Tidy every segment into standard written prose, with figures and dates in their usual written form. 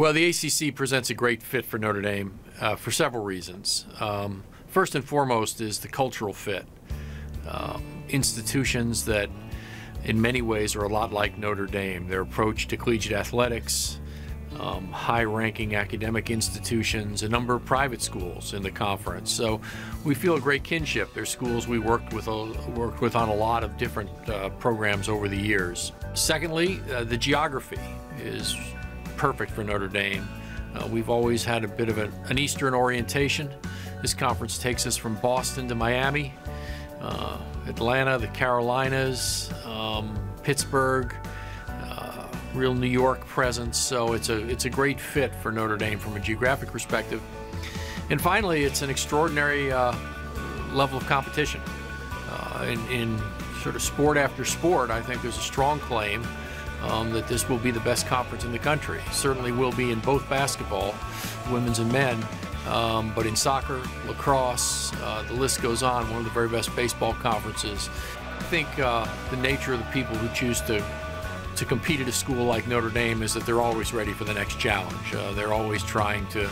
Well, the ACC presents a great fit for Notre Dame for several reasons. First and foremost is the cultural fit. Institutions that in many ways are a lot like Notre Dame. Their approach to collegiate athletics, high-ranking academic institutions, a number of private schools in the conference. So we feel a great kinship. They're schools we worked with on a lot of different programs over the years. Secondly, the geography is perfect for Notre Dame. We've always had a bit of an Eastern orientation. This conference takes us from Boston to Miami, Atlanta, the Carolinas, Pittsburgh, real New York presence. So it's a great fit for Notre Dame from a geographic perspective. And finally, it's an extraordinary level of competition. In sort of sport after sport, I think there's a strong claim that this will be the best conference in the country. Certainly will be in both basketball, women's and men, but in soccer, lacrosse, the list goes on, one of the very best baseball conferences. I think the nature of the people who choose to compete at a school like Notre Dame is that they're always ready for the next challenge. They're always trying to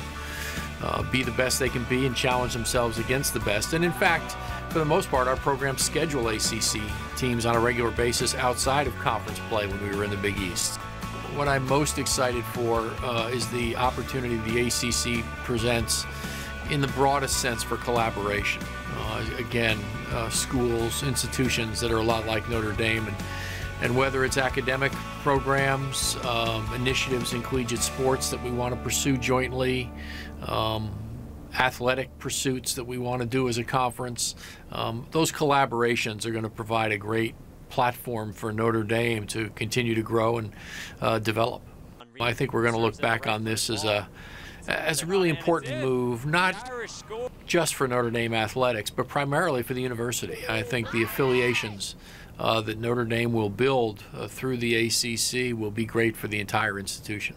be the best they can be and challenge themselves against the best. And in fact, for the most part, our programs schedule ACC teams on a regular basis outside of conference play when we were in the Big East. What I'm most excited for is the opportunity the ACC presents in the broadest sense for collaboration. Again, schools, institutions that are a lot like Notre Dame, and whether it's academic programs, initiatives in collegiate sports that we want to pursue jointly, athletic pursuits that we want to do as a conference, those collaborations are going to provide a great platform for Notre Dame to continue to grow and develop. I think we're going to look back on this as a really important move, not just for Notre Dame athletics, but primarily for the university. I think the affiliations that Notre Dame will build through the ACC will be great for the entire institution.